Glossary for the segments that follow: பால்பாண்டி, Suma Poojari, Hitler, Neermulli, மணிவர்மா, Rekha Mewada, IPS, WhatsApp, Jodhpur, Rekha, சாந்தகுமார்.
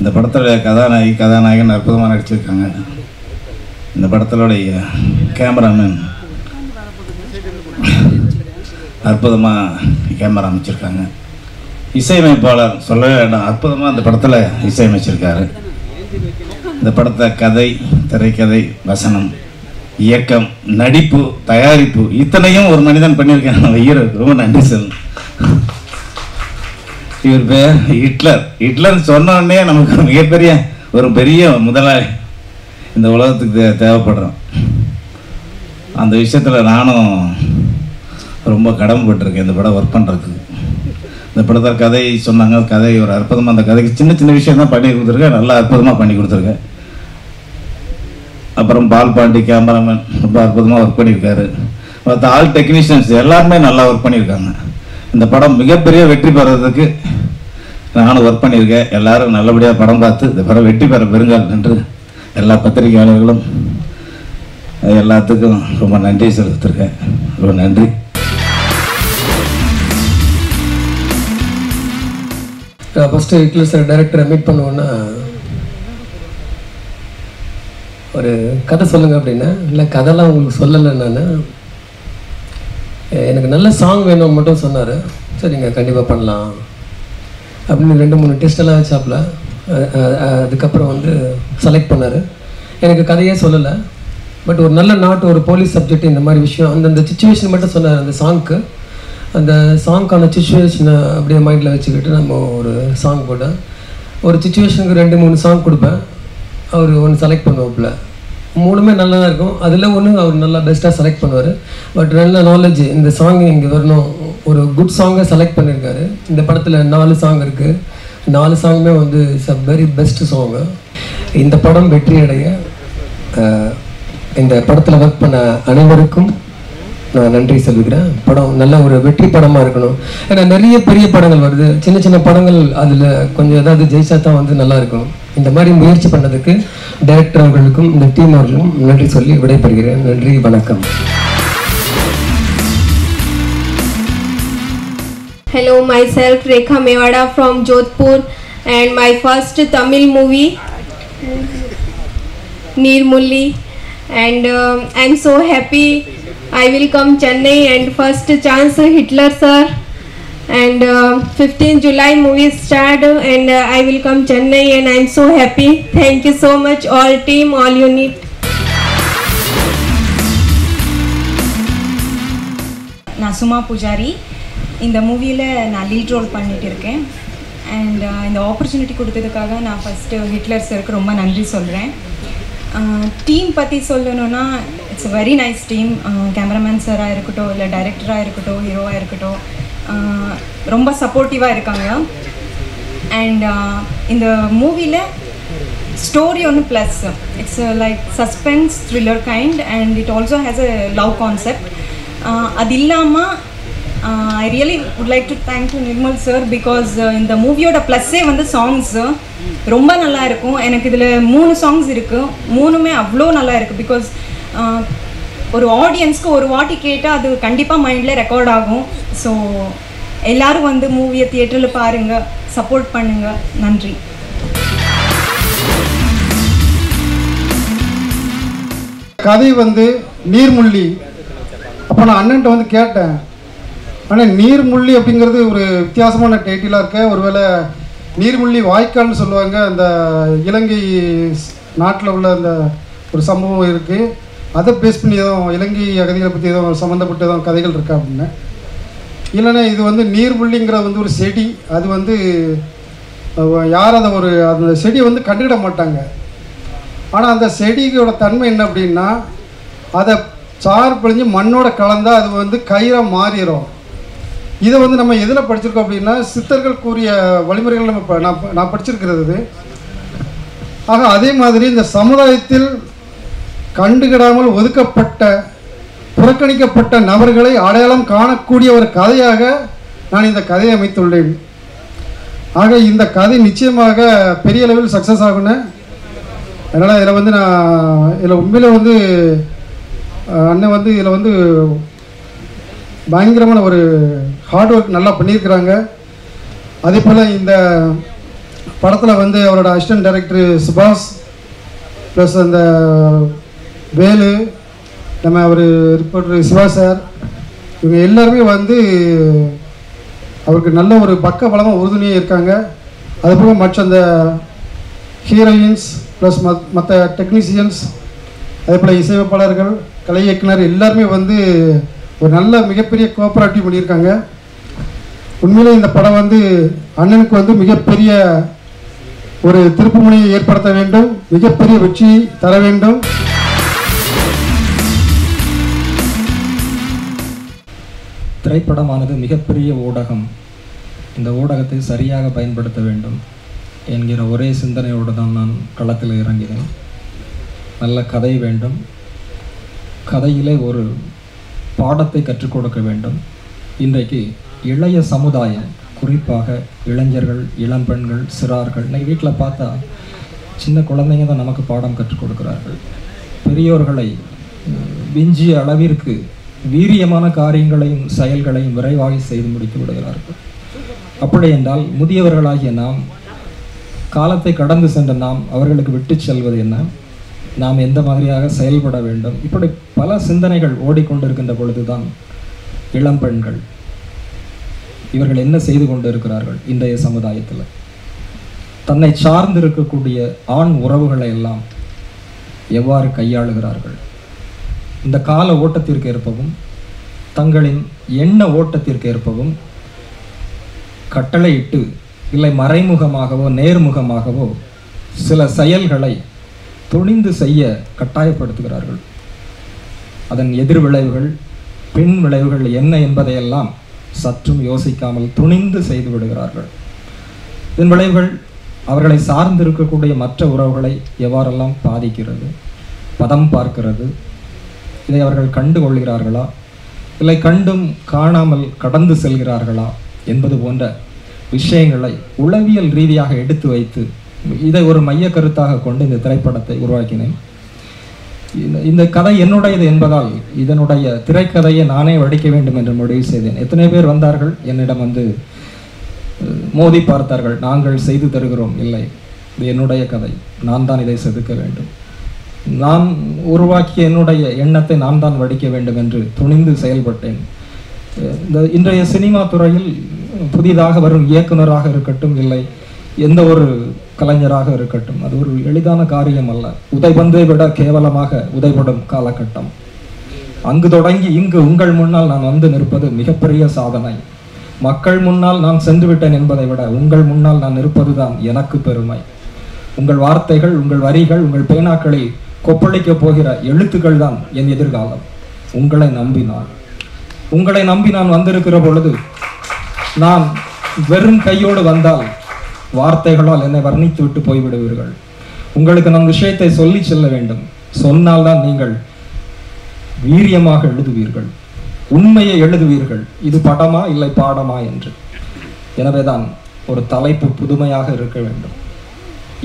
இந்த படத்தோடைய கதாநாயகன் அற்புதமாக நடிச்சிருக்காங்க. இந்த படத்தோடைய கேமராமேன் அற்புதமாக கேமரா அமைச்சிருக்காங்க. இசையமைப்பாளர் சொல்லவே வேண்டாம், அற்புதமாக இந்த படத்தில் இசையமைச்சிருக்காரு. இந்த படத்தை கதை, திரைக்கதை, வசனம், இயக்கம், நடிப்பு, தயாரிப்பு இத்தனையும் ஒரு மனிதன் பண்ணியிருக்கேன். நம்ம ஹீரோ ரொம்ப நன்றி சொல்லணும். இவர் பேர் ஹிட்லர். ஹிட்லர்னு சொன்னோடனே நமக்கு மிகப்பெரிய ஒரு பெரிய முதலாளி இந்த உலகத்துக்கு தேவைப்படுறோம். அந்த விஷயத்தில் நானும் ரொம்ப கடமைப்பட்டிருக்கேன் இந்த படம் ஒர்க் பண்ணுறதுக்கு. இந்த படத்தை கதை சொன்னாங்க, கதை ஒரு அற்புதமாக, அந்த கதைக்கு சின்ன சின்ன விஷயம் தான் பண்ணி கொடுத்துருக்கேன், நல்லா அற்புதமாக பண்ணி கொடுத்துருக்கேன். அப்புறம் பால்பாண்டி கேமராமேன் ரொம்ப அற்புதமாக ஒர்க் பண்ணியிருக்காரு. மற்ற ஆல் டெக்னீஷியன்ஸ் எல்லாருமே நல்லா ஒர்க் பண்ணியிருக்காங்க. இந்த படம் மிகப்பெரிய வெற்றி பெறதுக்கு நானும் ஒர்க் பண்ணியிருக்கேன். எல்லாரும் நல்லபடியாக படம் பார்த்து இந்த படம் வெற்றி பெற பெறுங்கள் என்று எல்லா பத்திரிகையாளர்களும் எல்லாத்துக்கும் ரொம்ப நன்றி செலுத்திருக்கேன். ரொம்ப நன்றி. நான் ஃபஸ்ட்டு ஹிட்லர் சார் டைரக்டரை மீட் பண்ணுவோன்னா ஒரு கதை சொல்லுங்கள் அப்படின்னா, இல்லை கதைலாம் உங்களுக்கு சொல்லலை, நான் எனக்கு நல்ல சாங் வேணும் மட்டும் சொன்னார். சரிங்க கண்டிப்பாக பண்ணலாம் அப்படின்னு 2-3 டெஸ்டெல்லாம் வச்சாப்புல. அதுக்கப்புறம் வந்து செலக்ட் பண்ணார். எனக்கு கதையே சொல்லலை, பட் ஒரு நல்ல நாட்டு, ஒரு போலீஸ் சப்ஜெக்ட், இந்த மாதிரி விஷயம், அந்தந்த சுச்சுவேஷன் மட்டும் சொன்னார். அந்த சாங்க்கு அந்த சாங்க்கான சுச்சுவேஷனை அப்படியே மைண்டில் வச்சுக்கிட்டு நம்ம ஒரு சாங் போட்டேன். ஒரு சுச்சுவேஷனுக்கு 2-3 சாங் கொடுப்பேன், அவர் ஒன்று செலக்ட் பண்ணுவாப்புல. மூணுமே நல்லா தான் இருக்கும். அதில் ஒன்று அவர் நல்லா பெஸ்ட்டாக செலக்ட் பண்ணுவார். பட் நல்ல நாலேஜ், இந்த சாங் இங்கே வரணும், ஒரு குட் சாங்கை செலக்ட் பண்ணியிருக்காரு. இந்த படத்தில் 4 சாங் இருக்குது. 4 சாங்குமே வந்து it's a very best song. இந்த படம் வெற்றி அடைய இந்த படத்தில் ஒர்க் பண்ண அனைவருக்கும் நான் நன்றி சொல்லுகிறேன். படம் நல்ல ஒரு வெற்றி படமாக இருக்கணும். ஏன்னா நிறைய பெரிய படங்கள் வருது, சின்ன சின்ன படங்கள், அதில் கொஞ்சம் ஏதாவது ஜெயிச்சா தான் வந்து நல்லாயிருக்கும். இந்த மாதிரி முயற்சி பண்ணதுக்கு டைரக்டர் அவர்களுக்கும் இந்த டீம் அவர்களுக்கும் நன்றி சொல்லி விடைபெறுகிறேன். நன்றி, வணக்கம். Hello, myself Rekha Mewada from Jodhpur and my first Tamil movie Neermulli and I'm so happy I will come Chennai and first chance Hitler sir and 15 July movie start and I will come Chennai and I am so happy. Thank you so much all team, all unit. Na Suma Poojari indha movie la na lead role panniterken and indha opportunity kuduthadukkaga na first Hitler sir ku romba nandri solren. Team pathi sollanona it's a very nice team. Cameraman sir a irukatto illa director a irukatto hero a irukatto ரொம்ப சப்போர்ட்டிவாக இருக்காங்க. And இந்த மூவியில் story ஒன்று plus it's like suspense thriller kind and it also has a love concept. அது இல்லாமல் I really would like to thank to Nirmal sir because இந்த மூவியோட ப்ளஸ்ஸே வந்து சாங்ஸு ரொம்ப நல்லா இருக்கும். எனக்கு இதில் 3 சாங்ஸ் இருக்குது, 3மே அவ்வளோ நல்லா இருக்குது. பிகாஸ் ஒரு ஆடியன்ஸ்க்கு ஒரு வாட்டி கேட்டால் அது கண்டிப்பாக மைண்டில் ரெக்கார்ட் ஆகும். ஸோ எல்லோரும் வந்து மூவியை தியேட்டரில் பாருங்கள், சப்போர்ட் பண்ணுங்கள். நன்றி. கதை வந்து நீர்முள்ளி. அப்போ நான் அண்ணன்ட்ட வந்து கேட்டேன், ஆனால் நீர்முள்ளி அப்படிங்கிறது ஒரு வித்தியாசமான டைட்டிலாக இருக்க, ஒருவேளை நீர்முள்ளி வாய்க்கால்னு சொல்லுவாங்க, அந்த இலங்கை நாட்டில் உள்ள அந்த ஒரு சம்பவம் இருக்குது, அதை பேஸ் பண்ணி ஏதோ இலங்கை அகதிகளை பற்றி ஏதோ சம்மந்தப்பட்ட ஏதோ கதைகள் இருக்கா அப்படின்னு. இல்லைன்னா இது வந்து நீர்முள்ளிங்கிறது வந்து ஒரு செடி, அது வந்து யார் அதை ஒரு அந்த செடியை வந்து கண்டுகிட மாட்டாங்க. ஆனால் அந்த செடியோட தன்மை என்ன அப்படின்னா, அதை சார் பிழிஞ்சு மண்ணோட கலந்தால் அது வந்து கயிறாக மாறிடும். இதை வந்து நம்ம எதில் படிச்சிருக்கோம் அப்படின்னா, சித்தர்கள் கூறிய வழிமுறைகள் நம்ம நான் படிச்சிருக்கிறது. ஆக அதே மாதிரி இந்த சமுதாயத்தில் கண்டுகிடாமல் ஒதுக்கப்பட்ட புறக்கணிக்கப்பட்ட நபர்களை அடையாளம் காணக்கூடிய ஒரு கதையாக நான் இந்த கதையை அமைத்துள்ளேன். ஆக இந்த கதை நிச்சயமாக பெரிய அளவில் சக்ஸஸ் ஆகுன்னு, அதனால் இதில் வந்து நான் இதில் உண்மையில் வந்து அண்ணன் வந்து இதில் வந்து பயங்கரமான ஒரு ஹார்ட் ஒர்க் நல்லா பண்ணியிருக்கிறாங்க. அதே போல் இந்த படத்தில் வந்து அவரோட அசிஸ்டன்ட் டைரக்டர் சுபாஷ் ப்ளஸ் அந்த வேலு நம்ம அவர் ரிப்போர்ட்டர் சிவா சார் இவங்க எல்லாருமே வந்து அவருக்கு நல்ல ஒரு பக்க பலமாக உறுதுணையாக இருக்காங்க. அதுபோக மற்ற அந்த ஹீரோயின்ஸ் ப்ளஸ் மற்ற டெக்னீஷியன்ஸ் அதேபோல் இசையமைப்பாளர்கள் கலை இயக்குனர் எல்லாருமே வந்து ஒரு நல்ல மிகப்பெரிய கோஆப்ரேட்டிவ் பண்ணியிருக்காங்க. உண்மையிலே இந்த படம் வந்து அண்ணனுக்கு வந்து மிகப்பெரிய ஒரு திருப்புமுனையை ஏற்படுத்த வேண்டும், மிகப்பெரிய வெற்றி தர வேண்டும். திரைப்படமானது மிகப்பெரிய ஊடகம், இந்த ஊடகத்தை சரியாக பயன்படுத்த வேண்டும் என்கிற ஒரே சிந்தனையோடு தான் நான் களத்தில் இறங்கினேன். நல்ல கதை வேண்டும், கதையிலே ஒரு பாடத்தை கற்றுக் கொடுக்க வேண்டும். இன்றைக்கு இளைய சமுதாயம், குறிப்பாக இளைஞர்கள், இளம்பெண்கள், சிறார்கள், இன்றைக்கி வீட்டில் பார்த்தா சின்ன குழந்தைங்க தான் நமக்கு பாடம் கற்றுக் கொடுக்குறார்கள். பெரியோர்களை விஞ்சிய அளவிற்கு வீரியமான காரியங்களையும் செயல்களையும் விரைவாக செய்து முடித்து விடுகிறார்கள். அப்படி என்றால் முதியவர்களாகிய நாம், காலத்தை கடந்து சென்ற நாம் அவர்களுக்கு விட்டு செல்வது என்ன, நாம் எந்த மாதிரியாக செயல்பட வேண்டும், இப்படி பல சிந்தனைகள் ஓடிக்கொண்டிருக்கின்ற பொழுதுதான் இளம்பெண்கள் இவர்கள் என்ன செய்து கொண்டிருக்கிறார்கள், இன்றைய சமுதாயத்தில் தன்னை சார்ந்திருக்கக்கூடிய ஆண் உறவுகளை எல்லாம் எவ்வாறு கையாளுகிறார்கள், இந்த கால ஓட்டத்திற்கு ஏற்பவும் தங்களின் எண்ண ஓட்டத்திற்கு ஏற்பவும் கட்டளையிட்டு இல்லை மறைமுகமாகவோ நேர்முகமாகவோ சில செயல்களை துணிந்து செய்ய கட்டாயப்படுத்துகிறார்கள். அதன் எதிர்விளைவுகள், பின் விளைவுகள் என்ன என்பதையெல்லாம் சற்றும் யோசிக்காமல் துணிந்து செய்து விடுகிறார்கள். இதன் விளைவுகள் அவர்களை சார்ந்திருக்கக்கூடிய மற்ற உறவுகளை எவ்வாறெல்லாம் பாதிக்கிறது, பதம் பார்க்கிறது. இதை அவர்கள் கண்டு கொள்கிறார்களா, இல்லை கண்டும் காணாமல் கடந்து செல்கிறார்களா என்பது போன்ற விஷயங்களை உளவியல் ரீதியாக எடுத்து வைத்து இதை ஒரு மைய கருத்தாக கொண்டு இந்த திரைப்படத்தை உருவாக்கினேன். இந்த கதை என்னுடையது என்பதால் இதனுடைய திரைக்கதையை நானே வடிக்க வேண்டும் என்று முடிவு செய்தேன். எத்தனை பேர் வந்தார்கள் என்னிடம் வந்து மோதி பார்த்தார்கள், நாங்கள் செய்து தருகிறோம். இல்லை, இது என்னுடைய கதை, நான் தான் இதை செதுக்க வேண்டும், நான் உருவாக்கிய என்னுடைய எண்ணத்தை நான் தான் வடிக்க வேண்டும் என்று துணிந்து செயல்பட்டேன். இந்த இன்றைய சினிமா துறையில் புதிதாக வரும் இயக்குநராக இருக்கட்டும், இல்லை எந்த ஒரு கலைஞராக இருக்கட்டும், அது ஒரு எளிதான காரியம் அல்ல. உதைபந்தை விட கேவலமாக உதைபடும் காலகட்டம், அங்கு தொடங்கி இங்கு உங்கள் முன்னால் நான் வந்து நிற்பது மிகப்பெரிய சாதனை. மக்கள் முன்னால் நான் சென்றுவிட்டேன் என்பதை விட உங்கள் முன்னால் நான் நிற்பது தான் எனக்கு பெருமை. உங்கள் வார்த்தைகள், உங்கள் வரிகள், உங்கள் பேனாக்களில் கொப்பளிக்கப் போகிற எழுத்துக்கள் தான் என் எதிர்காலம். உங்களை நம்பி நான் வந்திருக்கிற பொழுது நான் வெறும் கையோடு வந்தால் வார்த்தைகளால் என்னை வர்ணித்து விட்டு போய்விடுவீர்கள். உங்களுக்கு நான் விஷயத்தை சொல்லி செல்ல வேண்டும், சொன்னால்தான் நீங்கள் வீரியமாக எழுதுவீர்கள், உண்மையை எழுதுவீர்கள். இது படமா இல்லை பாடமா என்று. எனவேதான் ஒரு தலைப்பு புதுமையாக இருக்க வேண்டும்.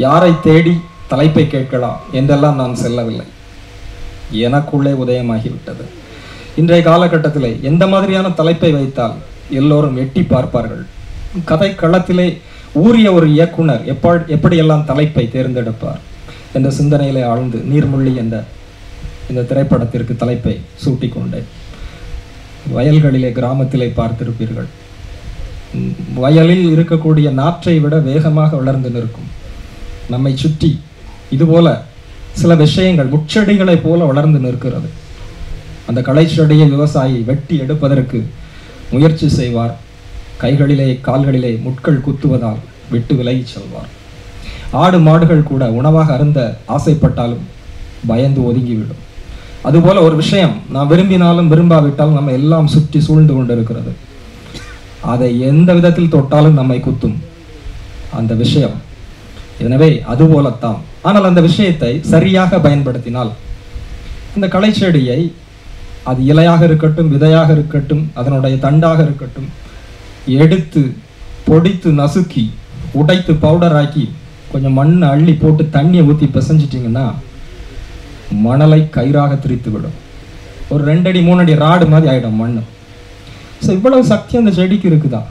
யாரை தேடி தலைப்பை கேட்கலாம் என்றெல்லாம் நான் செல்லவில்லை, எனக்குள்ளே உதயமாகிவிட்டது. இன்றைய காலகட்டத்தில் எந்த மாதிரியான தலைப்பை வைத்தால் எல்லோரும் எட்டி பார்ப்பார்கள். கதை களத்திலே ஊரிய ஒரு இயக்குனர் எப்படியெல்லாம் தலைப்பை தேர்ந்தெடுப்பார் என்ற சிந்தனையிலே ஆழ்ந்து நீர்முள்ளி என்ற இந்த திரைப்படத்திற்கு தலைப்பை சூட்டிக்கொண்டேன். வயல்களிலே, கிராமத்திலே பார்த்திருப்பீர்கள், வயலில் இருக்கக்கூடிய நாற்றை விட வேகமாக வளர்ந்து நிற்கும் நம்மை சுற்றி இதுபோல சில விஷயங்கள் முச்செடிகளைப் போல வளர்ந்து நிற்கிறது. அந்த களை செடியை விவசாயி வெட்டி எடுப்பதற்கு முயற்சி செய்வார், கைகளிலே கால்களிலே முட்கள் குத்துவதால் விட்டு விலகி செல்வார். ஆடு மாடுகள் கூட உணவாக அருந்த ஆசைப்பட்டாலும் பயந்து ஒதுங்கிவிடும். அதுபோல ஒரு விஷயம் நாம் விரும்பினாலும் விரும்பாவிட்டாலும் நம்ம எல்லாம் சுற்றி சூழ்ந்து கொண்டிருக்கிறது. அதை எந்த விதத்தில் தொட்டாலும் நம்மை குத்தும் அந்த விஷயம். எனவே அதுபோலத்தான். ஆனால் அந்த விஷயத்தை சரியாக பயன்படுத்தினால் இந்த களை செடியை, அது இலையாக இருக்கட்டும், விதையாக இருக்கட்டும், அதனுடைய தண்டாக இருக்கட்டும், எடுத்து பொடித்து நசுக்கி உடைத்து பவுடர் ஆக்கி கொஞ்சம் மண்ணை அள்ளி போட்டு தண்ணியை ஊற்றி பிசைஞ்சிட்டிங்கன்னா மணலை கயிறாக திரித்து விடும். ஒரு 2 அடி 3 அடி ராடு மாதிரி ஆகிடும் மண். ஸோ இவ்வளவு சக்தி அந்த செடிக்கு இருக்குதா?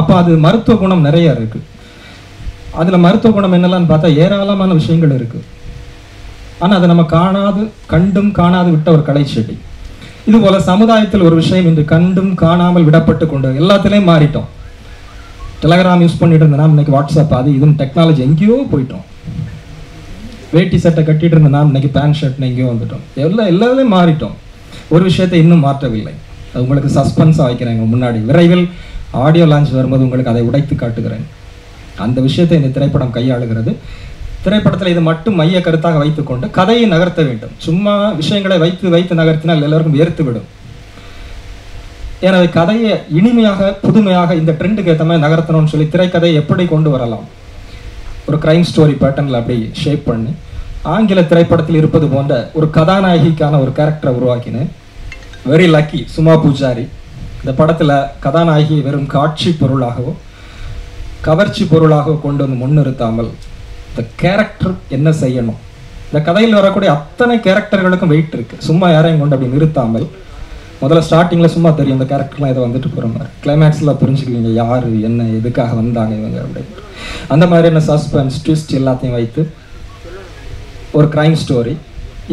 அப்போ அது மருத்துவ குணம் நிறையா இருக்குது. அதில் மருத்துவ குணம் என்னெல்லாம்னு பார்த்தா ஏராளமான விஷயங்கள் இருக்குது. ஆனால் அதை நம்ம கண்டும் காணாது விட்ட ஒரு கலை செடி. இதுபோல் சமுதாயத்தில் ஒரு விஷயம் இன்று கண்டும் காணாமல் விடப்பட்டு கொண்டு எல்லாத்துலேயும் மாறிட்டோம். டெலகிராம் யூஸ் பண்ணிட்டு இருந்த நாம் இன்றைக்கி வாட்ஸ்அப், அது இதுன்னு டெக்னாலஜி எங்கேயோ போயிட்டோம். வேட்டி சட்டை கட்டிகிட்டு இருந்த நாம் இன்றைக்கி பேண்ட் ஷர்ட்னு எங்கேயோ வந்துட்டோம். எல்லாத்துலேயும் மாறிட்டோம். ஒரு விஷயத்தை இன்னும் மாற்றவில்லை. அது உங்களுக்கு சஸ்பென்ஸாக வைக்கிறேன். முன்னாடி விரைவில் ஆடியோ லான்ச் வரும்போது உங்களுக்கு அதை உடைத்து காட்டுகிறேன். அந்த விஷயத்தை இந்த திரைப்படம் கையாளுகிறது. திரைப்படத்தில் இது மட்டும் மைய கருத்தாக வைத்துக்கொண்டு கதையை நகர்த்த வேண்டும். சும்மா விஷயங்களை வைத்து நகர்த்தினால் எல்லோருக்கும் ஏற்றுவிடும். எனவே கதையை இனிமையாக, புதுமையாக, இந்த ட்ரெண்டுக்கு ஏற்ற மாதிரி நகர்த்தணும்னு சொல்லி திரைக்கதையை எப்படி கொண்டு வரலாம், ஒரு கிரைம் ஸ்டோரி பேட்டர்னில் அப்படி ஷேப் பண்ணி ஆங்கில திரைப்படத்தில் இருப்பது போன்ற ஒரு கதாநாயகிக்கான ஒரு கேரக்டரை உருவாக்கினேன். Very lucky Suma Poojari. இந்த படத்தில் கதாநாயகி வெறும் காட்சி பொருளாகவோ கவர்ச்சி பொருளாகவோ கொண்டு வந்து முன்னிறுத்தாமல் இந்த கேரக்டர் என்ன செய்யணும், இந்த கதையில் வரக்கூடிய அத்தனை கேரக்டர்களுக்கும் வெயிட் இருக்குது. சும்மா யாரையும் கொண்டு அப்படி நிறுத்தாமல் முதல்ல ஸ்டார்டிங்கில் சும்மா தெரியும் இந்த கேரக்டர்லாம் இதை வந்துட்டு போகிற மாதிரி, கிளைமேக்ஸில் புரிஞ்சுக்குவீங்க யார் என்ன எதுக்காக வந்தாங்க இவங்க அப்படின்ட்டு. அந்த மாதிரியான சஸ்பென்ஸ் ட்விஸ்ட் எல்லாத்தையும் வைத்து ஒரு க்ரைம் ஸ்டோரி.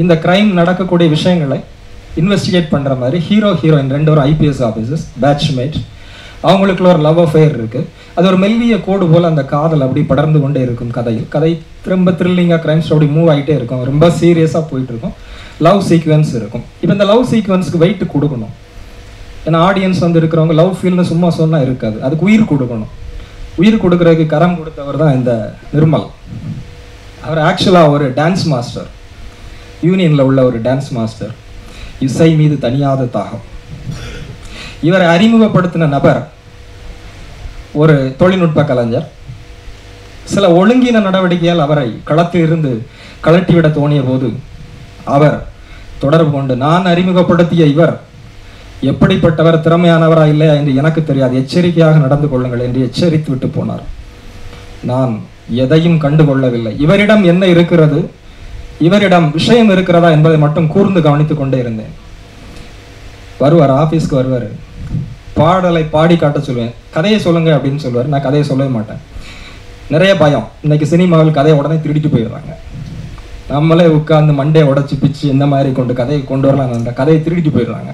இந்த க்ரைம் நடக்கக்கூடிய விஷயங்களை இன்வெஸ்டிகேட் பண்ணுற மாதிரி ஹீரோ ஹீரோயின் ரெண்டு ஒரு ஐபிஎஸ் ஆஃபீஸர்ஸ் பேட்ச்மேட், அவங்களுக்குள்ள ஒரு லவ் அஃபேர் இருக்குது. அது ஒரு மெல்லிய கோடு போல் அந்த காதல் அப்படி படர்ந்து கொண்டே இருக்கும் கதையில். கதை ரொம்ப த்ரில்லிங்காக க்ரைம் ஸ்டோரி மூவ் ஆகிட்டே இருக்கும். ரொம்ப சீரியஸாக போயிட்டுருக்கும். லவ் சீக்வன்ஸ் இருக்கும். இப்போ இந்த லவ் சீக்வன்ஸுக்கு வெயிட்டு கொடுக்கணும். ஏன்னா ஆடியன்ஸ் வந்து இருக்கிறவங்க லவ் ஃபீல்னு சும்மா சொன்னால் இருக்காது. அதுக்கு உயிர் கொடுக்கணும். உயிர் கொடுக்குறதுக்கு கரம் கொடுத்தவர் தான் இந்த நிர்மல். அவர் ஆக்சுவலாக ஒரு டான்ஸ் மாஸ்டர், யூனியனில் உள்ள ஒரு டான்ஸ் மாஸ்டர். இசை மீது தனியாத தாகம். இவரை அறிமுகப்படுத்தின நபர் ஒரு தொழில்நுட்ப கலைஞர். சில ஒழுங்கின நடவடிக்கையால் அவரை களத்திலிருந்து கலட்டிவிட தோணிய போது அவர் தொடர்பு கொண்டு, நான் அறிமுகப்படுத்திய இவர் எப்படிப்பட்டவர், திறமையானவரா இல்லையா என்று எனக்கு தெரியாது, எச்சரிக்கையாக நடந்து கொள்ளுங்கள் என்று எச்சரித்து விட்டு போனார். நான் எதையும் கண்டுகொள்ளவில்லை. இவரிடம் என்ன இருக்கிறது, இவரிடம் விஷயம் இருக்கிறதா என்பதை மட்டும் கூர்ந்து கவனித்து கொண்டே இருந்தேன். வருவார், ஆஃபீஸ்க்கு வருவார், பாடலை பாடி காட்ட சொல்லுவேன், கதையை சொல்லுங்க அப்படின்னு சொல்லுவார். நான் கதையை சொல்லவே மாட்டேன். நிறைய பயம். இன்னைக்கு சினிமாவில் கதையை உடனே திருடிட்டு போயிடுறாங்க. நம்மளே உட்காந்து மண்டையை உடச்சி பிச்சு இந்த மாதிரி கொண்டு கதையை கொண்டு வரலாம், கதையை திருடிட்டு போயிடுறாங்க.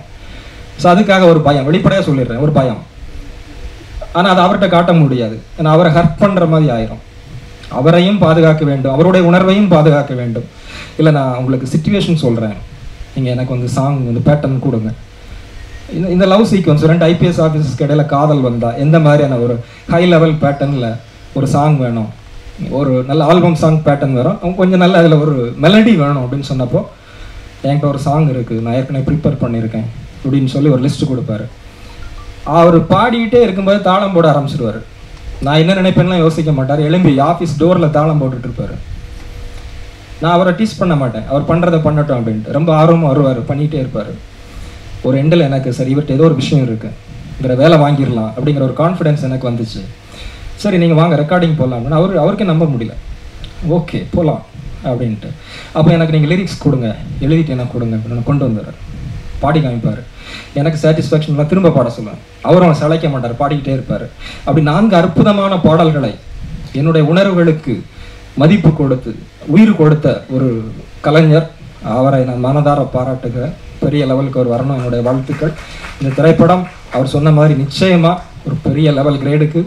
ஸோ அதுக்காக ஒரு பயம், வெளிப்படையாக சொல்லிடுறேன், ஒரு பயம். ஆனால் அதை அவர்கிட்ட காட்ட முடியாது. ஏன்னா அவரை ஹர்ட் பண்ணுற மாதிரி ஆயிரும். அவரையும் பாதுகாக்க வேண்டும், அவருடைய உணர்வையும் பாதுகாக்க வேண்டும். இல்லை, நான் உங்களுக்கு சிச்சுவேஷன் சொல்கிறேன், நீங்கள் எனக்கு வந்து சாங் வந்து பேட்டர்ன் கொடுங்க. இந்த லவ் சீக்வன்ஸ் ரெண்டு ஐபிஎஸ் ஆஃபீஸர்ஸ்க்கு இடையில காதல் வந்தால் எந்த மாதிரியான ஒரு ஹை லெவல் பேட்டர்னில் ஒரு சாங் வேணும், ஒரு நல்ல ஆல்பம் சாங் பேட்டர்ன் வரும், அவங்க கொஞ்சம் நல்ல அதில் ஒரு மெலடி வேணும் அப்படின்னு சொன்னப்போ, என்கிட்ட ஒரு சாங் இருக்குது, நான் ஏற்கனவே ப்ரிப்பேர் பண்ணியிருக்கேன் அப்படின்னு சொல்லி ஒரு லிஸ்ட்டு கொடுப்பாரு. அவர் பாடிக்கிட்டே இருக்கும்போது தாளம் போட ஆரம்பிச்சிடுவார். நான் என்ன நினைப்பேன்லாம் யோசிக்க மாட்டார். எலும்பி ஆஃபீஸ் டோரில் தாளம் போட்டுட்ருப்பார். நான் அவரை டீச் பண்ண மாட்டேன். அவர் பண்ணுறதை பண்ணட்டும் அப்படின்ட்டு ரொம்ப ஆர்வமாக வருவார், பண்ணிகிட்டே இருப்பார். ஒரு எண்டில் எனக்கு சரி இவர்கிட்ட ஏதோ ஒரு விஷயம் இருக்குது, இவரை வேலை வாங்கிடலாம் அப்படிங்கிற ஒரு கான்ஃபிடென்ஸ் எனக்கு வந்துச்சு. சரி நீங்கள் வாங்க ரெக்கார்டிங் போகலாம் அப்படின்னு அவருக்கே நம்ப முடியல. ஓகே போகலாம் அப்படின்ட்டு, அப்போ எனக்கு நீங்கள் லிரிக்ஸ் கொடுங்க, எழுதிட்டு எனக்கு கொடுங்க அப்படின்னு கொண்டு வந்துடுறார். பாடி காமிப்பார். எனக்கு சாட்டிஸ்ஃபேக்ஷன்லாம் திரும்ப பாட சொல்லுவேன். அவரும் சளைக்க மாட்டார், பாடிக்கிட்டே இருப்பார். அப்படி 4 அற்புதமான பாடல்களை என்னுடைய உணர்வுகளுக்கு மதிப்பு கொடுத்து உயிர் கொடுத்த ஒரு கலைஞர். அவரை நான் மனதார பாராட்டுகிற பெரிய லெவலுக்கு அவர் வரணும், என்னுடைய வாழ்த்துக்கள். இந்த திரைப்படம் அவர் சொன்ன மாதிரி நிச்சயமாக ஒரு பெரிய லெவல் கிரேடுக்கு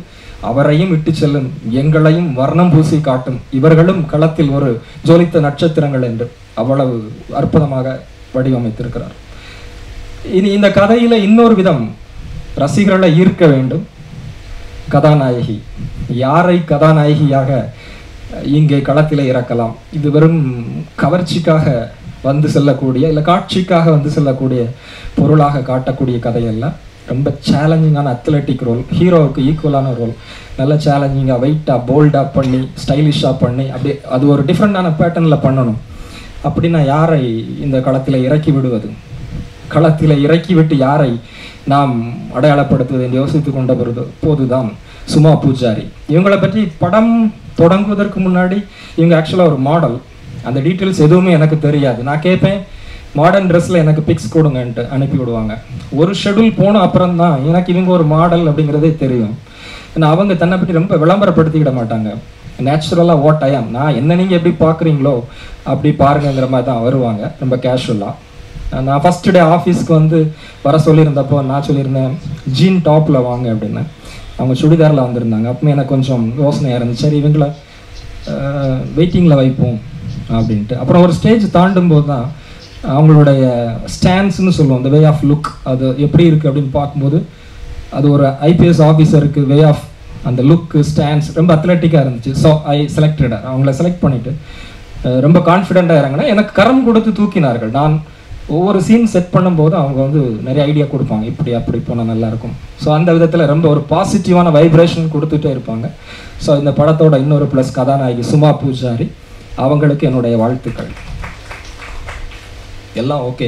அவரையும் விட்டு செல்லும், எங்களையும் வர்ணம் பூசி காட்டும். இவர்களும் களத்தில் ஒரு ஜொலித்த நட்சத்திரங்கள் என்று அவ்வளவு அற்புதமாக வடிவமைத்திருக்கிறார். இனி இந்த கதையில் இன்னொரு விதம், ரசிகர்களை ஈர்க்க வேண்டும். கதாநாயகி யாரை கதாநாயகியாக இங்கே களத்தில் இறக்கலாம்? இது வெறும் கவர்ச்சிக்காக வந்து செல்லக்கூடிய, இல்லை காட்சிக்காக வந்து செல்லக்கூடிய பொருளாக காட்டக்கூடிய கதையெல்லாம் ரொம்ப சேலஞ்சிங்கான அத்லெட்டிக் ரோல், ஹீரோவுக்கு ஈக்குவலான ரோல், நல்லா சேலஞ்சிங்காக வெயிட்டாக போல்டாக பண்ணி ஸ்டைலிஷாக பண்ணி அப்படி அது ஒரு டிஃப்ரெண்டான பேட்டர்னில் பண்ணணும். அப்படின்னா யாரை இந்த களத்தில் இறக்கி விடுவது, களத்தில் இறக்கிவிட்டு யாரை நாம் அடையாளப்படுத்துவது என்று யோசித்து கொண்ட போதுதான் சுமா பூஜாரி. இவங்களை பற்றி படம் தொடங்குவதற்கு முன்னாடி இவங்க ஆக்சுவலாக ஒரு மாடல். அந்த டீட்டெயில்ஸ் எதுவுமே எனக்கு தெரியாது. நான் கேட்பேன் மாடர்ன் ட்ரெஸ்ஸில் எனக்கு பிக்ஸ் கொடுங்கன்ட்டு அனுப்பி விடுவாங்க. ஒரு ஷெடியூல் போன அப்புறம் தான் எனக்கு இவங்க ஒரு மாடல் அப்படிங்கிறதே தெரியும். ஏன்னா அவங்க தன்னை பற்றி ரொம்ப விளம்பரப்படுத்திக்கிட மாட்டாங்க. நேச்சுரலாக வாட் ஐ ஆம், நான் என்ன நீங்கள் எப்படி பார்க்குறீங்களோ அப்படி பாருங்கிற மாதிரி தான் வருவாங்க ரொம்ப கேஷுவலாக. நான் ஃபர்ஸ்ட் டே ஆஃபீஸ்க்கு வந்து வர சொல்லியிருந்தப்போ நான் சொல்லியிருந்தேன் ஜீன் டாப்பில் வாங்க அப்படின்னு. அவங்க சுடிதாரில் வந்திருந்தாங்க. அப்பவுமே எனக்கு கொஞ்சம் யோசனையாக இருந்துச்சு, சரி இவங்கள வெயிட்டிங்கில் வைப்போம் அப்படின்ட்டு. அப்புறம் ஒரு ஸ்டேஜ் தாண்டும் போது தான் அவங்களுடைய ஸ்டாண்ட்ஸ்ன்னு சொல்லுவோம், அந்த வே ஆஃப் லுக் அது எப்படி இருக்குது அப்படின்னு பார்க்கும்போது அது ஒரு ஐபிஎஸ் ஆஃபீஸருக்கு வே ஆஃப் அந்த லுக்கு ஸ்டாண்ட்ஸ் ரொம்ப அத்லட்டிக்காக இருந்துச்சு. ஸோ ஐ செலக்டட், அவங்கள செலக்ட் பண்ணிவிட்டு ரொம்ப கான்ஃபிடெண்ட்டாக இறங்கினா எனக்கு கரம் கொடுத்து தூக்கினார்கள். நான் ஒவ்வொரு சீன் செட் பண்ணும்போதும் அவங்க வந்து நிறைய ஐடியா கொடுப்பாங்க, இப்படி அப்படி போனால் நல்லாயிருக்கும். ஸோ அந்த விதத்தில் ரொம்ப ஒரு பாசிட்டிவான வைப்ரேஷன் கொடுத்துட்டே இருப்பாங்க. ஸோ இந்த படத்தோட இன்னொரு ப்ளஸ் கதாநாயகி சுமா பூஜாரி, அவங்களுக்கு என்னுடைய வாழ்த்துக்கள் எல்லாம். ஓகே,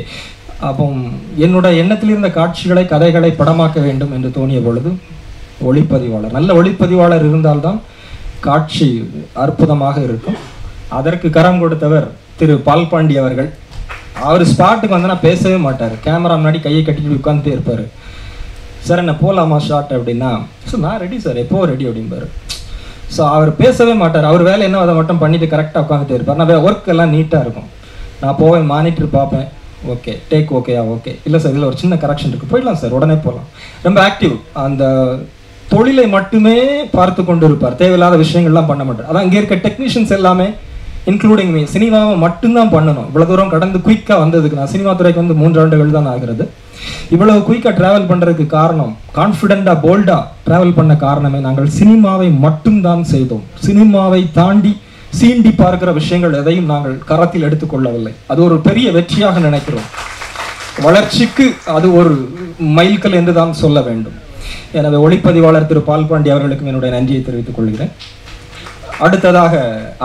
அப்போ என்னோட எண்ணத்தில் இருந்த காட்சிகளை கதைகளை படமாக்க வேண்டும் என்று தோணிய பொழுது ஒளிப்பதிவாளர், நல்ல ஒளிப்பதிவாளர் இருந்தால்தான் காட்சி அற்புதமாக இருக்கும். அதற்கு கரம் கொடுத்தவர் திரு பால்பாண்டி அவர்கள். அவர் ஸ்பாட்டுக்கு வந்து நான் பேசவே மாட்டார், கேமரா முன்னாடி கையை கட்டிட்டு உட்காந்துட்டே இருப்பார். சார் என்ன போகலாமா ஷார்ட் அப்படின்னா, ஸோ நான் ரெடி சார், எப்போது ரெடி அப்படின்பார். ஸோ அவர் பேசவே மாட்டார், அவர் வேலை என்ன அதை மட்டும் பண்ணிவிட்டு கரெக்டாக உட்காந்துட்டே இருப்பார். நான் ஒர்க் எல்லாம் நீட்டாக இருக்கும், நான் போவேன், மானிட்டர் பார்ப்பேன், ஓகே டேக் ஓகேயா, ஓகே இல்லை சார் இதில் ஒரு சின்ன கரெக்ஷன் இருக்குது, போயிடலாம் சார் உடனே போகலாம். ரொம்ப ஆக்டிவ், அந்த தொழிலை மட்டுமே பார்த்து கொண்டு இருப்பார், தேவையில்லாத விஷயங்கள்லாம் பண்ண மாட்டார். அதான் இங்கே இருக்க டெக்னீஷியன்ஸ் எல்லாமே இன்க்ளூடிங் மீ சினிமாவை மட்டும்தான் பண்ணணும். இவ்வளோ தூரம் கடந்து குயிக்காக வந்ததுக்கு, நான் சினிமா துறைக்கு வந்து 3 ஆண்டுகள் தான் ஆகிறது, இவ்வளவு குயிக்காக ட்ராவல் பண்ணுறதுக்கு காரணம், கான்ஃபிடெண்ட்டாக போல்டாக ட்ராவல் பண்ண காரணமே நாங்கள் சினிமாவை மட்டும்தான் செய்தோம். சினிமாவை தாண்டி சீண்டி பார்க்கிற விஷயங்கள் எதையும் நாங்கள் கரத்தில் எடுத்துக்கொள்ளவில்லை. அது ஒரு பெரிய வெற்றியாக நினைக்கிறோம், வளர்ச்சிக்கு அது ஒரு மைல்கல் என்று தான் சொல்ல வேண்டும். எனவே ஒளிப்பதிவாளர் திரு பால்பாண்டி அவர்களுக்கும் என்னுடைய நன்றியை தெரிவித்துக் கொள்கிறேன். அடுத்ததாக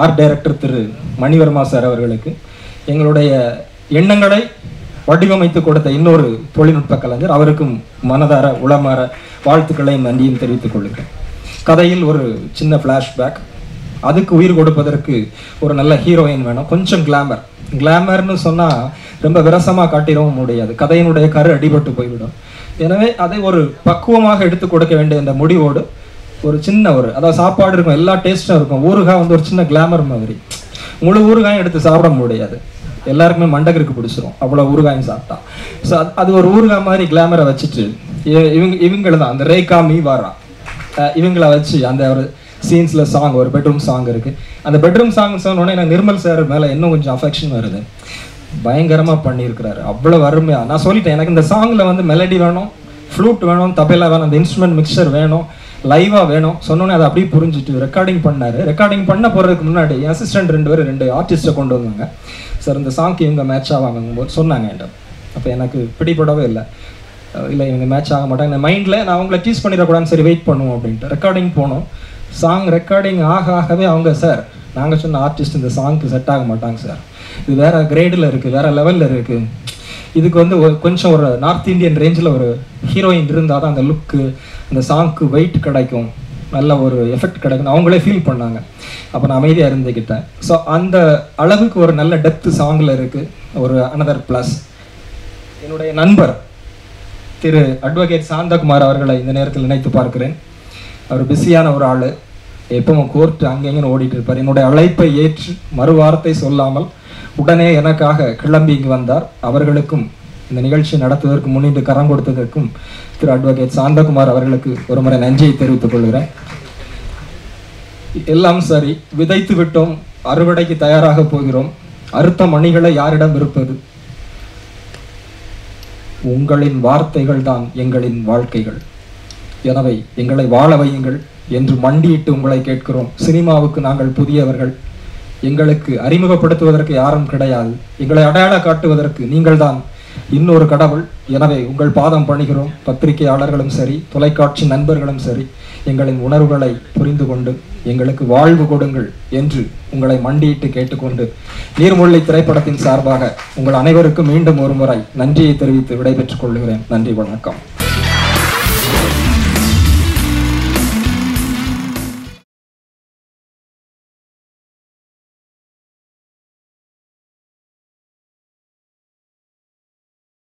ஆர்ட் டைரக்டர் திரு மணிவர்மா சார் அவர்களுக்கு, எங்களுடைய எண்ணங்களை வடிவமைத்து கொடுத்த இன்னொரு தொழில்நுட்ப கலைஞர், அவருக்கும் மனதார உளமாற வாழ்த்துக்களையும் நன்றியும் தெரிவித்துக் கொள்கிறேன். கதையில் ஒரு சின்ன ஃப்ளாஷ்பேக், அதுக்கு உயிர் கொடுப்பதற்கு ஒரு நல்ல ஹீரோயின் வேணும், கொஞ்சம் கிளாமர். கிளாமர்னு சொன்னால் ரொம்ப விரசமாக காட்டிடவும் முடியாது, கதையினுடைய கரு அடிபட்டு போய்விடும். எனவே அதை ஒரு பக்குவமாக எடுத்து கொடுக்க வேண்டிய இந்த முடிவோடு ஒரு சின்ன ஒரு, அதாவது சாப்பாடு இருக்கும், எல்லா டேஸ்ட்டும் இருக்கும், ஊறுகாய் வந்து ஒரு சின்ன கிளாமர் மாதிரி. முழு ஊறுகாயும் எடுத்து சாப்பிட முடியாது, எல்லாருக்குமே மண்டகருக்கு பிடிச்சிரும் அவ்வளோ ஊறுகாயும் சாப்பிட்டா. ஸோ அது ஒரு ஊறுகாய் மாதிரி கிளாமரை வச்சுட்டு இவங்கள தான் அந்த ரேகா மீவாரா இவங்கள வச்சு அந்த ஒரு சீன்ஸில் சாங், ஒரு பெட்ரூம் சாங் இருக்குது. அந்த பெட்ரூம் சாங் சொன்னோடனே எனக்கு நிர்மல் சார் மேலே இன்னும் கொஞ்சம் அஃபெக்ஷன் வருது, பயங்கரமாக பண்ணியிருக்கிறாரு, அவ்வளோ வறுமையாக. நான் சொல்லிட்டேன் எனக்கு இந்த சாங்கில் வந்து மெலடி வேணும், ஃப்ளூட் வேணும், தபேலா வேணும், அந்த இன்ஸ்ட்ருமெண்ட் மிக்சர் வேணும், லைவாக வேணும். சொன்னோன்னே அதை அப்படியே புரிஞ்சுட்டு ரெக்கார்டிங் பண்ணார். ரெக்கார்டிங் பண்ண போகிறதுக்கு முன்னாடி என் அசிஸ்டன்ட் 2 பேர் 2 ஆர்டிஸ்ட்டை கொண்டு வந்தாங்க. சார் இந்த சாங்க்கு இவங்க மேட்ச் ஆவாங்கும்போது சொன்னாங்க என்கிட்ட. அப்போ எனக்கு பிடிபடவே இல்லை, இல்லை இவங்க மேட்ச் ஆக மாட்டாங்க என் மைண்டில். நான் அவங்கள டீஸ் பண்ணிடக்கூடாதுன்னு சரி வெயிட் பண்ணுவோம் அப்படின்ட்டு ரெக்கார்டிங் போனோம். சாங் ரெக்கார்டிங் ஆகவே அவங்க, சார் நாங்கள் சொன்ன ஆர்டிஸ்ட் இந்த சாங்க்கு செட் ஆக மாட்டாங்க சார், இது வேறு கிரேடில் இருக்குது, வேறு லெவலில் இருக்குது, இதுக்கு வந்து கொஞ்சம் ஒரு நார்த் இந்தியன் ரேஞ்சில் ஒரு ஹீரோயின் இருந்தால் தான் அந்த லுக்கு அந்த சாங்க்கு வெயிட் கிடைக்கும், நல்ல ஒரு எஃபெக்ட் கிடைக்கும், அவங்களே ஃபீல் பண்ணாங்க. அப்போ நான் அமைதியாக இருந்துக்கிட்டேன். ஸோ அந்த அளவுக்கு ஒரு நல்ல டெப்த்து சாங்கில் இருக்குது. ஒரு அனதர் ப்ளஸ் என்னுடைய நண்பர் திரு அட்வொகேட் சாந்தகுமார் அவர்களை இந்த நேரத்தில் நினைத்து பார்க்கிறேன். அவர் பிஸியான ஒரு ஆள், எப்பவும் கோர்ட்டு அங்கேங்கன்னு ஓடிட்டு இருப்பார். என்னுடைய அழைப்பை ஏற்று மறுவார்த்தை சொல்லாமல் உடனே எனக்காக கிளம்பி இங்கு வந்தார். அவர்களுக்கும் இந்த நிகழ்ச்சி நடத்துவதற்கு முன்னிட்டு கரம் கொடுத்ததற்கும் திரு அட்வொகேட் சாந்தகுமார் அவர்களுக்கு ஒரு முறை நன்றியை தெரிவித்துக் கொள்கிறேன். எல்லாம் சரி, விதைத்து விட்டோம், அறுவடைக்கு தயாராக போகிறோம். அறுத்த மணிகளை யாரிடம் இருப்பது? உங்களின் வார்த்தைகள் தான் எங்களின் வாழ்க்கைகள், எனவே எங்களை வாழ வையுங்கள் என்று மண்டியிட்டு உங்களை கேட்கிறோம். சினிமாவுக்கு நாங்கள் புதியவர்கள், எங்களுக்கு அறிமுகப்படுத்துவதற்கு யாரும் கிடையாது, எங்களை அடையாள காட்டுவதற்கு நீங்கள் தான் இன்னொரு கடவுள். எனவே உங்கள் பாதம் பணிகிறோம். பத்திரிகையாளர்களும் சரி, தொலைக்காட்சி நண்பர்களும் சரி, எங்களின் உணர்வுகளை புரிந்து கொண்டு எங்களுக்கு வாழ்வு கொடுங்கள் என்று உங்களை மண்டியிட்டு கேட்டுக்கொண்டு நீர்மூழ்கி திரைப்படத்தின் சார்பாக உங்கள் அனைவருக்கும் மீண்டும் ஒரு முறை நன்றியை தெரிவித்து விடைபெற்றுக் கொள்கிறேன். நன்றி, வணக்கம்.